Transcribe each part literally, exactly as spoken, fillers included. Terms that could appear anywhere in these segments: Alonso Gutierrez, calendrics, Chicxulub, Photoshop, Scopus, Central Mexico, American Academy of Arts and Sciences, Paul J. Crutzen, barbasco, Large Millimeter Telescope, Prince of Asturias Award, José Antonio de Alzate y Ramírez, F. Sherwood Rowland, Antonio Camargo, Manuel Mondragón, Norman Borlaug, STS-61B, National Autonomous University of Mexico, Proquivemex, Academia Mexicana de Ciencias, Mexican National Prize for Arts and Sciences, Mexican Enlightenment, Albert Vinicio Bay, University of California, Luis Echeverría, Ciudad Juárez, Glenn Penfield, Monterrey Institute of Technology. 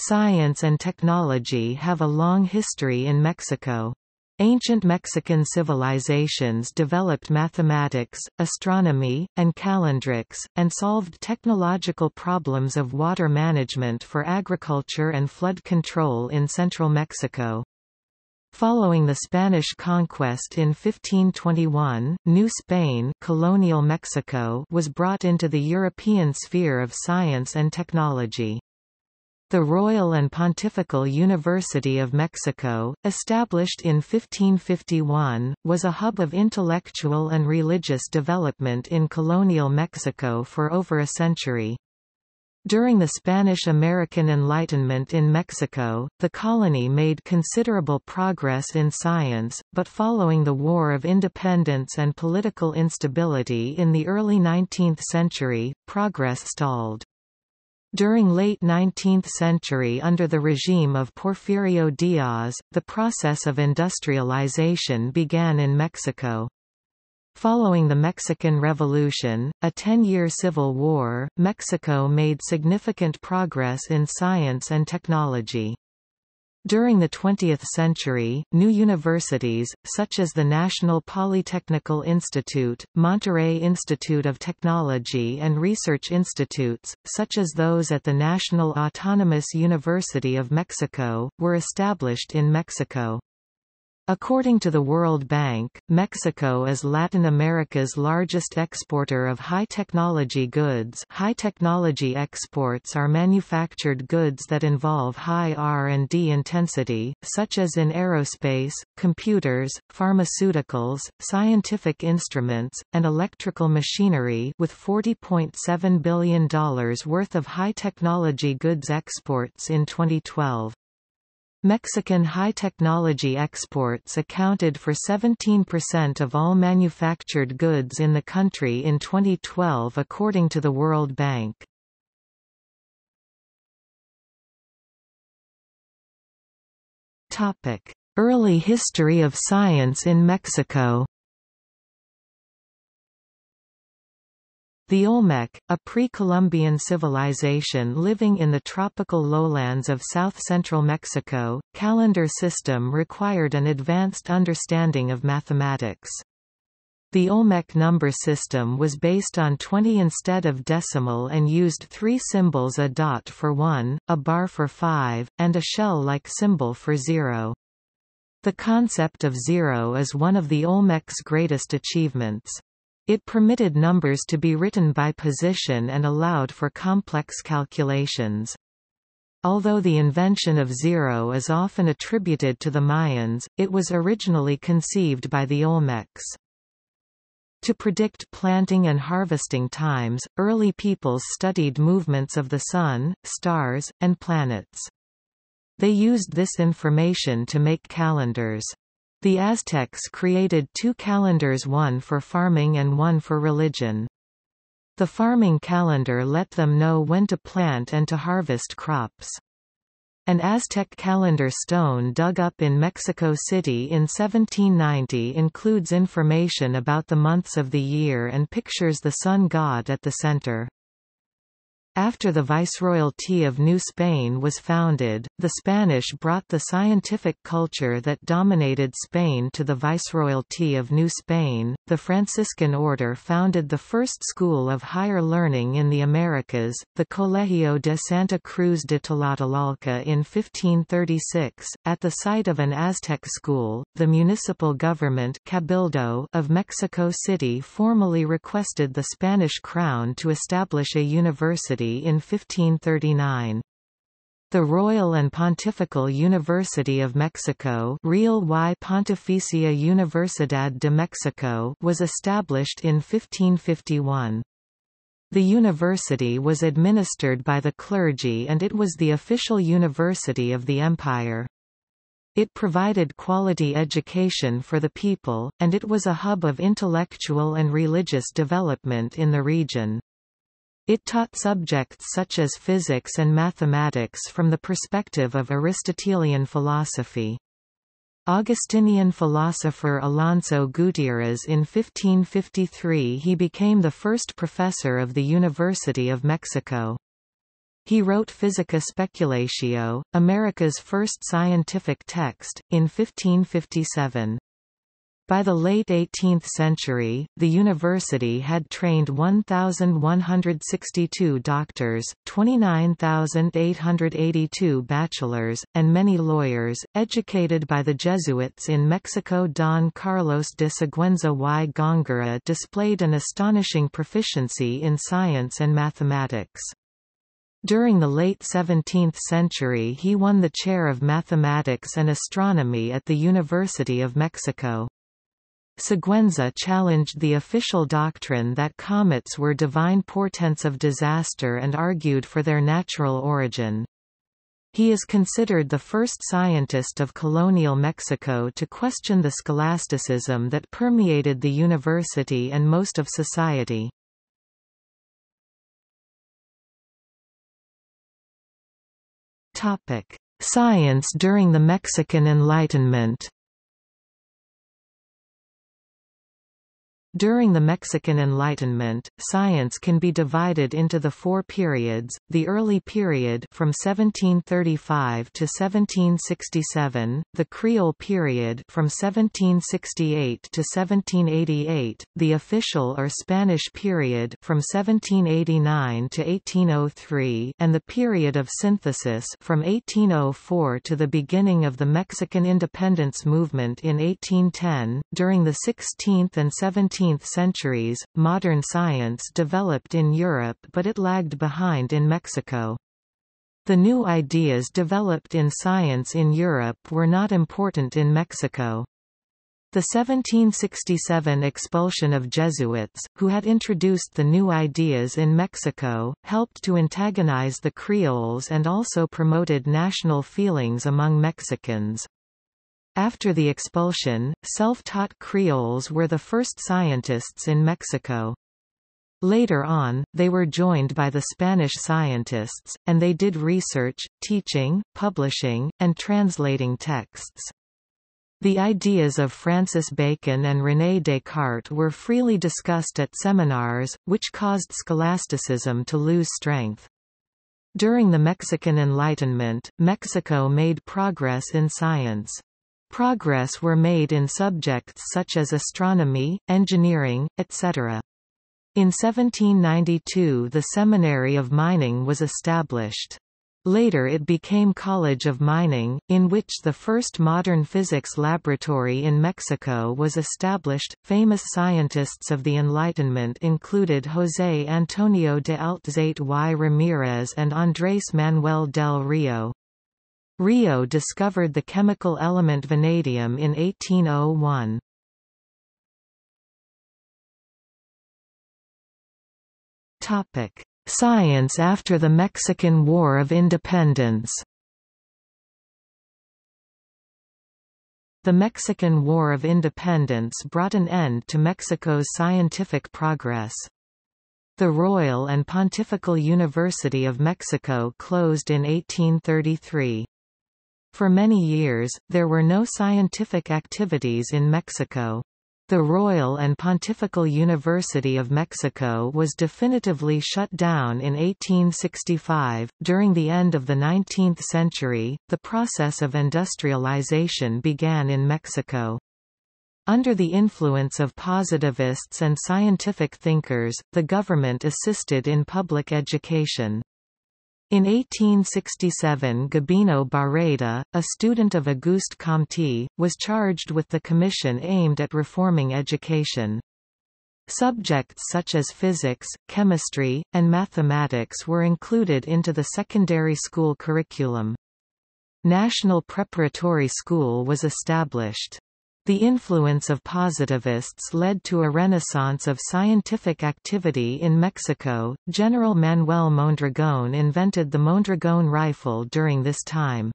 Science and technology have a long history in Mexico. Ancient Mexican civilizations developed mathematics, astronomy, and calendrics, and solved technological problems of water management for agriculture and flood control in central Mexico. Following the Spanish conquest in fifteen twenty-one, New Spain, colonial Mexico, was brought into the European sphere of science and technology. The Royal and Pontifical University of Mexico, established in fifteen fifty-one, was a hub of intellectual and religious development in colonial Mexico for over a century. During the Spanish-American Enlightenment in Mexico, the colony made considerable progress in science, but following the War of Independence and political instability in the early nineteenth century, progress stalled. During late nineteenth century under the regime of Porfirio Díaz, the process of industrialization began in Mexico. Following the Mexican Revolution, a ten-year civil war, Mexico made significant progress in science and technology. During the twentieth century, new universities, such as the National Polytechnic Institute, Monterrey Institute of Technology and research institutes, such as those at the National Autonomous University of Mexico, were established in Mexico. According to the World Bank, Mexico is Latin America's largest exporter of high-technology goods. High-technology exports are manufactured goods that involve high R and D intensity, such as in aerospace, computers, pharmaceuticals, scientific instruments, and electrical machinery, with forty point seven billion dollars worth of high-technology goods exports in twenty twelve. Mexican high-technology exports accounted for seventeen percent of all manufactured goods in the country in twenty twelve according to the World Bank. Early history of science in Mexico. The Olmec, a pre-Columbian civilization living in the tropical lowlands of south-central Mexico, calendar system required an advanced understanding of mathematics. The Olmec number system was based on twenty instead of decimal and used three symbols: a dot for one, a bar for five, and a shell-like symbol for zero. The concept of zero is one of the Olmec's greatest achievements. It permitted numbers to be written by position and allowed for complex calculations. Although the invention of zero is often attributed to the Mayans, it was originally conceived by the Olmecs. To predict planting and harvesting times, early peoples studied movements of the sun, stars, and planets. They used this information to make calendars. The Aztecs created two calendars, one for farming and one for religion. The farming calendar let them know when to plant and to harvest crops. An Aztec calendar stone dug up in Mexico City in seventeen ninety includes information about the months of the year and pictures the sun god at the center. After the Viceroyalty of New Spain was founded, the Spanish brought the scientific culture that dominated Spain to the Viceroyalty of New Spain. The Franciscan order founded the first school of higher learning in the Americas, the Colegio de Santa Cruz de Tlatelolco, in fifteen thirty-six. At the site of an Aztec school, the municipal government Cabildo of Mexico City formally requested the Spanish crown to establish a university in fifteen thirty-nine. The Royal and Pontifical University of Mexico, Real y Pontificia Universidad de Mexico, was established in fifteen fifty-one. The university was administered by the clergy and it was the official university of the empire. It provided quality education for the people, and it was a hub of intellectual and religious development in the region. It taught subjects such as physics and mathematics from the perspective of Aristotelian philosophy. Augustinian philosopher Alonso Gutierrez in fifteen fifty-three he became the first professor of the University of Mexico. He wrote Physica Speculatio, America's first scientific text, in fifteen fifty-seven. By the late eighteenth century, the university had trained one thousand one hundred sixty-two doctors, twenty-nine thousand eight hundred eighty-two bachelors, and many lawyers, educated by the Jesuits in Mexico. Don Carlos de Siguenza y Gongora displayed an astonishing proficiency in science and mathematics. During the late seventeenth century he won the chair of mathematics and astronomy at the University of Mexico. Siguenza challenged the official doctrine that comets were divine portents of disaster and argued for their natural origin. He is considered the first scientist of colonial Mexico to question the scholasticism that permeated the university and most of society. Science during the Mexican Enlightenment. During the Mexican Enlightenment, science can be divided into the four periods: the early period from seventeen thirty-five to seventeen sixty-seven, the Creole period from seventeen sixty-eight to seventeen eighty-eight, the official or Spanish period from seventeen eighty-nine to eighteen oh three, and the period of synthesis from eighteen oh four to the beginning of the Mexican independence movement in eighteen ten. During the sixteenth and seventeenth seventeenth centuries, modern science developed in Europe but it lagged behind in Mexico. The new ideas developed in science in Europe were not important in Mexico. The seventeen sixty-seven expulsion of Jesuits, who had introduced the new ideas in Mexico, helped to antagonize the Creoles and also promoted national feelings among Mexicans. After the expulsion, self-taught Creoles were the first scientists in Mexico. Later on, they were joined by the Spanish scientists, and they did research, teaching, publishing, and translating texts. The ideas of Francis Bacon and René Descartes were freely discussed at seminars, which caused scholasticism to lose strength. During the Mexican Enlightenment, Mexico made progress in science. Progress were made in subjects such as astronomy, engineering, et cetera. In seventeen ninety-two the Seminary of Mining was established. Later it became College of Mining, in which the first modern physics laboratory in Mexico was established. Famous scientists of the Enlightenment included José Antonio de Alzate y Ramírez and Andrés Manuel del Río. Rio discovered the chemical element vanadium in eighteen oh one. Topic: Science after the Mexican War of Independence. The Mexican War of Independence brought an end to Mexico's scientific progress. The Royal and Pontifical University of Mexico closed in eighteen thirty-three. For many years, there were no scientific activities in Mexico. The Royal and Pontifical University of Mexico was definitively shut down in eighteen sixty-five. During the end of the nineteenth century, the process of industrialization began in Mexico. Under the influence of positivists and scientific thinkers, the government assisted in public education. In eighteen sixty-seven Gabino Barreda, a student of Auguste Comte, was charged with the commission aimed at reforming education. Subjects such as physics, chemistry, and mathematics were included into the secondary school curriculum. National Preparatory School was established. The influence of positivists led to a renaissance of scientific activity in Mexico. General Manuel Mondragón invented the Mondragón rifle during this time.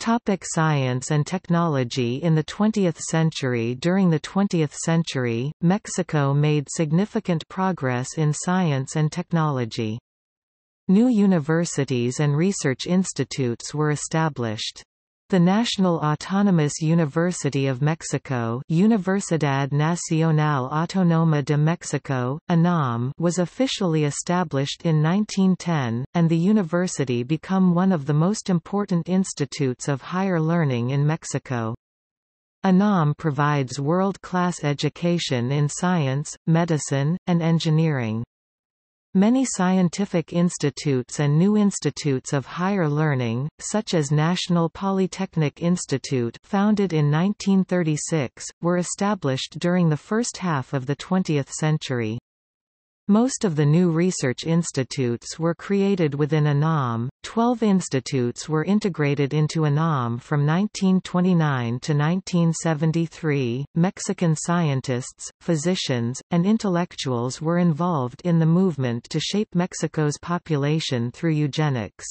Topic: Science and technology in the twentieth century. During the twentieth century, Mexico made significant progress in science and technology. New universities and research institutes were established. The National Autonomous University of Mexico, Universidad Nacional Autónoma de México, UNAM, was officially established in nineteen ten, and the university became one of the most important institutes of higher learning in Mexico. UNAM provides world-class education in science, medicine, and engineering. Many scientific institutes and new institutes of higher learning, such as National Polytechnic Institute, founded in nineteen thirty-six, were established during the first half of the twentieth century. Most of the new research institutes were created within UNAM. Twelve institutes were integrated into UNAM from nineteen twenty-nine to nineteen seventy-three. Mexican scientists, physicians, and intellectuals were involved in the movement to shape Mexico's population through eugenics.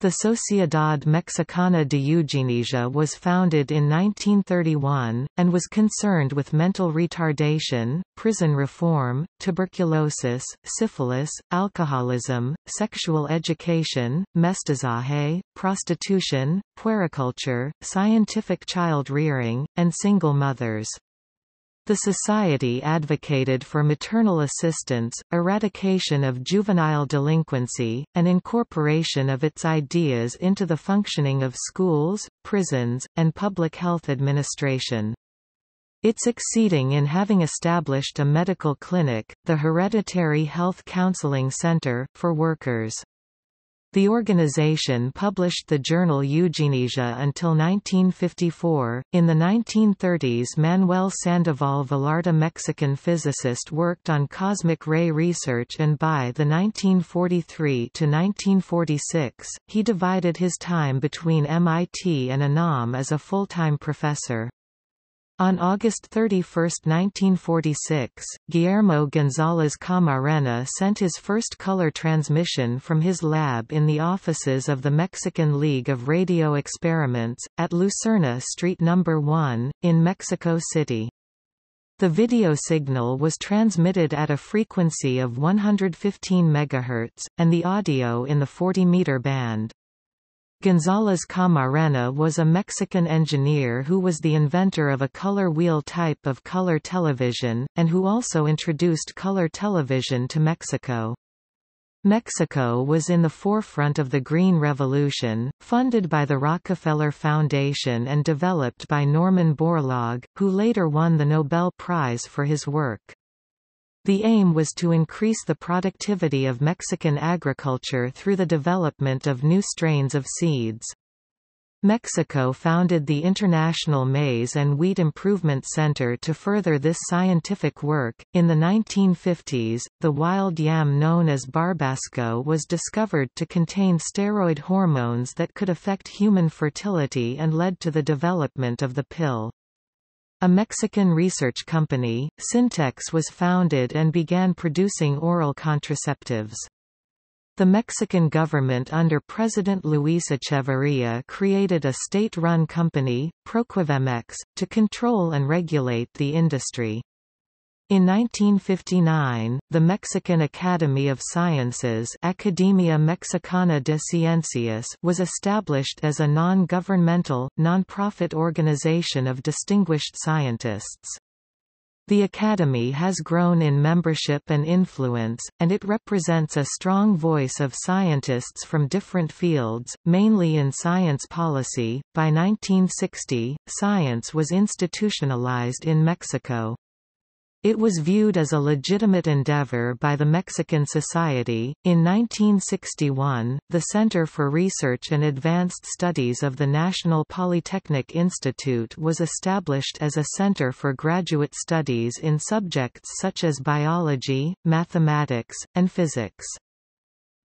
The Sociedad Mexicana de Eugenia was founded in nineteen thirty-one, and was concerned with mental retardation, prison reform, tuberculosis, syphilis, alcoholism, sexual education, mestizaje, prostitution, puericulture, scientific child rearing, and single mothers. The society advocated for maternal assistance, eradication of juvenile delinquency, and incorporation of its ideas into the functioning of schools, prisons, and public health administration. It's succeeding in having established a medical clinic, the Hereditary Health Counseling Center, for workers. The organization published the journal Eugenesia until nineteen fifty-four. In the nineteen thirties, Manuel Sandoval Velarda, Mexican physicist, worked on cosmic ray research, and by the nineteen forty-three to nineteen forty-six, he divided his time between M I T and UNAM as a full-time professor. On August thirty-first nineteen forty-six, Guillermo González Camarena sent his first color transmission from his lab in the offices of the Mexican League of Radio Experiments, at Lucerna Street number one, in Mexico City. The video signal was transmitted at a frequency of one hundred fifteen megahertz, and the audio in the forty meter band. González Camarena was a Mexican engineer who was the inventor of a color wheel type of color television, and who also introduced color television to Mexico. Mexico was in the forefront of the Green Revolution, funded by the Rockefeller Foundation and developed by Norman Borlaug, who later won the Nobel Prize for his work. The aim was to increase the productivity of Mexican agriculture through the development of new strains of seeds. Mexico founded the International Maize and Wheat Improvement Center to further this scientific work. In the nineteen fifties, the wild yam known as barbasco was discovered to contain steroid hormones that could affect human fertility and led to the development of the pill. A Mexican research company, Syntex, was founded and began producing oral contraceptives. The Mexican government under President Luis Echeverría created a state-run company, Proquivemex, to control and regulate the industry. In nineteen fifty-nine, the Mexican Academy of Sciences, Academia Mexicana de Ciencias, was established as a non-governmental, non-profit organization of distinguished scientists. The Academy has grown in membership and influence, and it represents a strong voice of scientists from different fields, mainly in science policy. By nineteen sixty, science was institutionalized in Mexico. It was viewed as a legitimate endeavor by the Mexican society. In nineteen sixty-one, the Center for Research and Advanced Studies of the National Polytechnic Institute was established as a center for graduate studies in subjects such as biology, mathematics, and physics.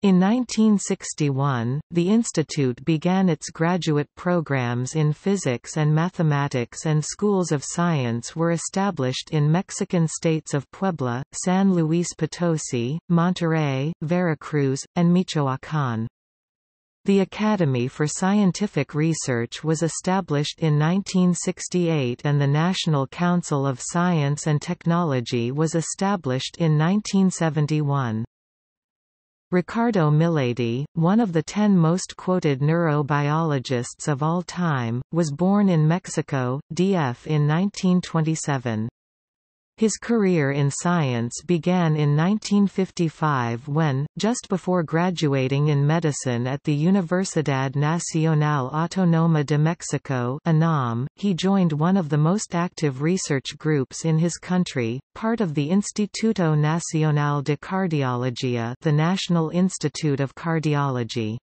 In nineteen sixty-one, the institute began its graduate programs in physics and mathematics, and schools of science were established in Mexican states of Puebla, San Luis Potosí, Monterrey, Veracruz, and Michoacán. The Academy for Scientific Research was established in nineteen sixty-eight, and the National Council of Science and Technology was established in nineteen seventy-one. Ricardo Miledi, one of the ten most quoted neurobiologists of all time, was born in Mexico, D F in nineteen twenty-seven. His career in science began in nineteen fifty-five when, just before graduating in medicine at the Universidad Nacional Autónoma de Mexico (U N A M), he joined one of the most active research groups in his country, part of the Instituto Nacional de Cardiología, the National Institute of Cardiology.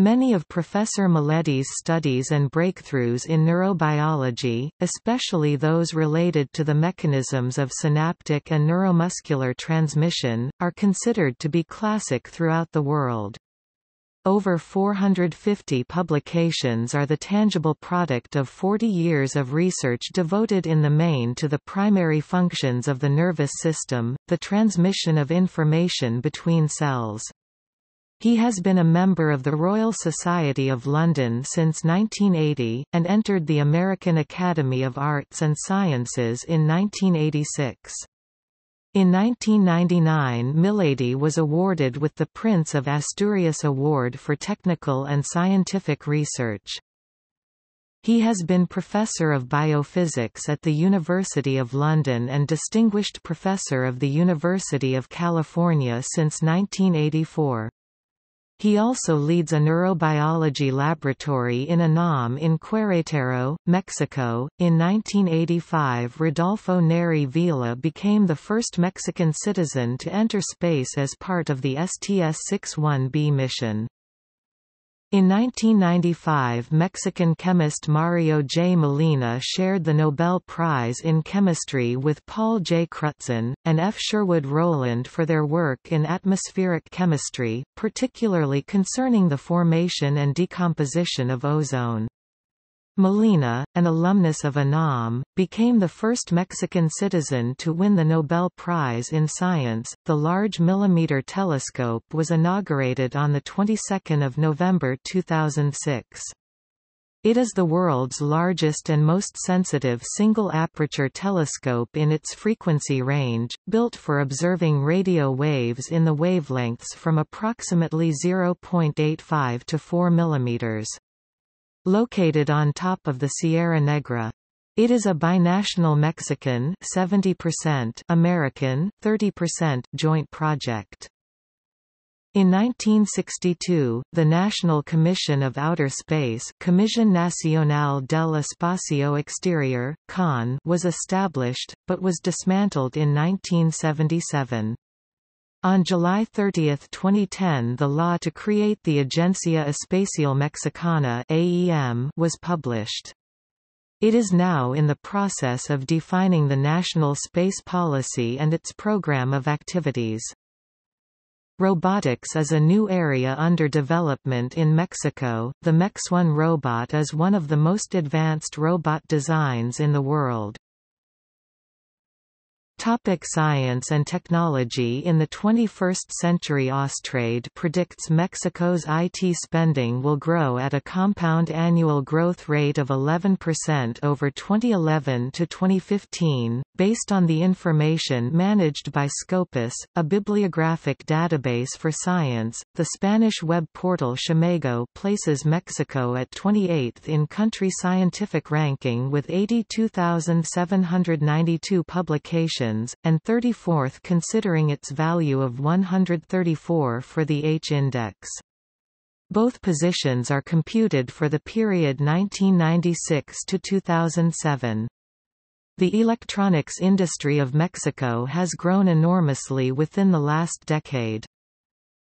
Many of Professor Miledi's studies and breakthroughs in neurobiology, especially those related to the mechanisms of synaptic and neuromuscular transmission, are considered to be classic throughout the world. Over four hundred fifty publications are the tangible product of forty years of research devoted in the main to the primary functions of the nervous system, the transmission of information between cells. He has been a member of the Royal Society of London since nineteen eighty, and entered the American Academy of Arts and Sciences in nineteen eighty-six. In nineteen ninety-nine, Miledi was awarded with the Prince of Asturias Award for Technical and Scientific Research. He has been Professor of Biophysics at the University of London and Distinguished Professor of the University of California since nineteen eighty-four. He also leads a neurobiology laboratory in U N A M in Querétaro, Mexico. In nineteen eighty-five, Rodolfo Neri Vila became the first Mexican citizen to enter space as part of the S T S sixty-one B mission. In nineteen ninety-five, Mexican chemist Mario J. Molina shared the Nobel Prize in Chemistry with Paul J. Crutzen, and F. Sherwood Rowland for their work in atmospheric chemistry, particularly concerning the formation and decomposition of ozone. Molina, an alumnus of U N A M, became the first Mexican citizen to win the Nobel Prize in Science. The Large Millimeter Telescope was inaugurated on the twenty-second of November two thousand six. It is the world's largest and most sensitive single-aperture telescope in its frequency range, built for observing radio waves in the wavelengths from approximately zero point eight five to four millimeters. Located on top of the Sierra Negra. It is a binational Mexican seventy percent American thirty percent joint project. In nineteen sixty-two, the National Commission of Outer Space Comisión Nacional del Espacio Exterior, C O N, was established, but was dismantled in nineteen seventy-seven. On July thirtieth twenty ten, the law to create the Agencia Espacial Mexicana (A E M) was published. It is now in the process of defining the national space policy and its program of activities. Robotics is a new area under development in Mexico. The Mex one robot is one of the most advanced robot designs in the world. Topic: Science and technology. In the twenty-first century, Austrade predicts Mexico's I T spending will grow at a compound annual growth rate of eleven percent over twenty eleven to twenty fifteen, based on the information managed by Scopus, a bibliographic database for science. The Spanish web portal Ximego places Mexico at twenty-eighth in country scientific ranking with eighty-two thousand seven hundred ninety-two publications, and thirty-fourth considering its value of one hundred thirty-four for the H index. Both positions are computed for the period nineteen ninety-six to two thousand seven. The electronics industry of Mexico has grown enormously within the last decade.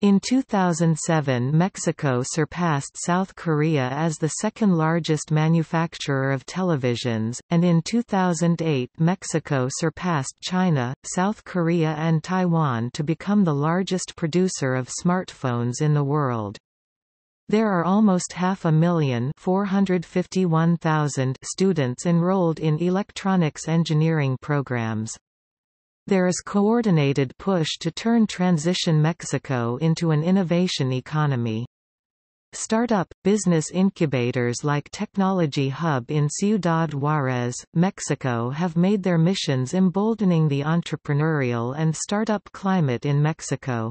In two thousand seven, Mexico surpassed South Korea as the second largest manufacturer of televisions, and in two thousand eight, Mexico surpassed China, South Korea, and Taiwan to become the largest producer of smartphones in the world. There are almost half a million (four hundred fifty-one thousand) students enrolled in electronics engineering programs. There is coordinated push to turn Transition Mexico into an innovation economy. Startup, business incubators like Technology Hub in Ciudad Juárez, Mexico have made their missions emboldening the entrepreneurial and startup climate in Mexico.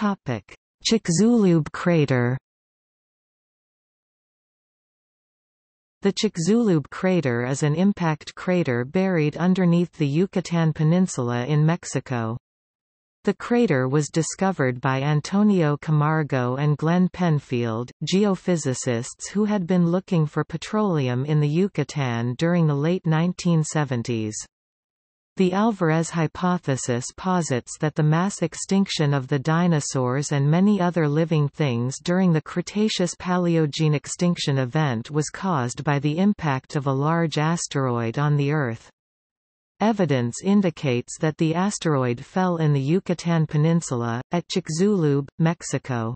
Topic: Chicxulub crater. The Chicxulub crater is an impact crater buried underneath the Yucatan Peninsula in Mexico. The crater was discovered by Antonio Camargo and Glenn Penfield, geophysicists who had been looking for petroleum in the Yucatan during the late nineteen seventies. The Alvarez hypothesis posits that the mass extinction of the dinosaurs and many other living things during the Cretaceous-Paleogene extinction event was caused by the impact of a large asteroid on the Earth. Evidence indicates that the asteroid fell in the Yucatan Peninsula, at Chicxulub, Mexico.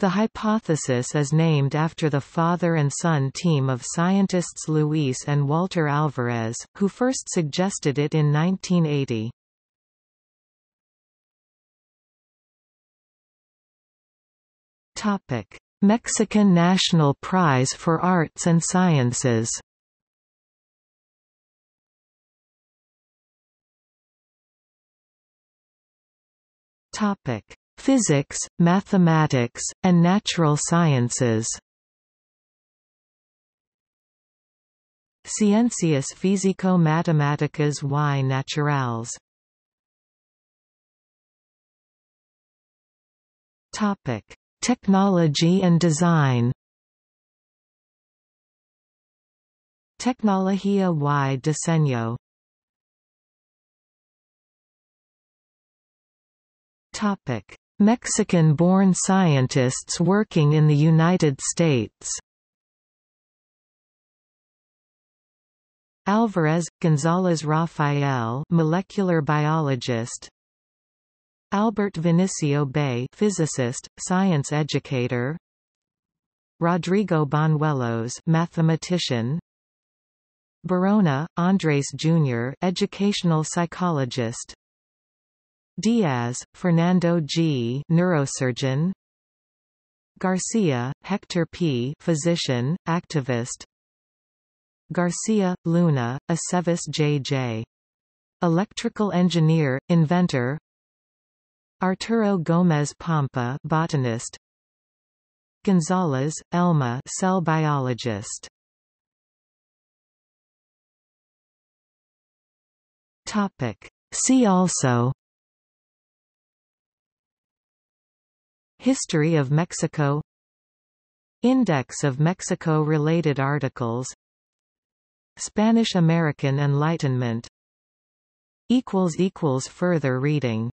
The hypothesis is named after the father and son team of scientists Luis and Walter Alvarez, who first suggested it in nineteen eighty. Mexican National Prize for Arts and Sciences. Topic: Physics, Mathematics, and Natural Sciences. Ciencias Físico-Matemáticas y Naturales. Topic: Technology and Design. Tecnología y Diseño. Topic: Mexican-born scientists working in the United States. Alvarez, González Rafael, molecular biologist. Albert Vinicio Bay, physicist, science educator. Rodrigo Banuelos, mathematician. Barona, Andres Junior, educational psychologist. Diaz, Fernando G., neurosurgeon. Garcia, Hector P., physician, activist. Garcia, Luna, Aceves J J. Electrical engineer, inventor. Arturo Gómez Pampa, botanist. González, Elma, cell biologist. Topic: See also: History of Mexico, Index of Mexico-related articles, Spanish-American Enlightenment. Further reading.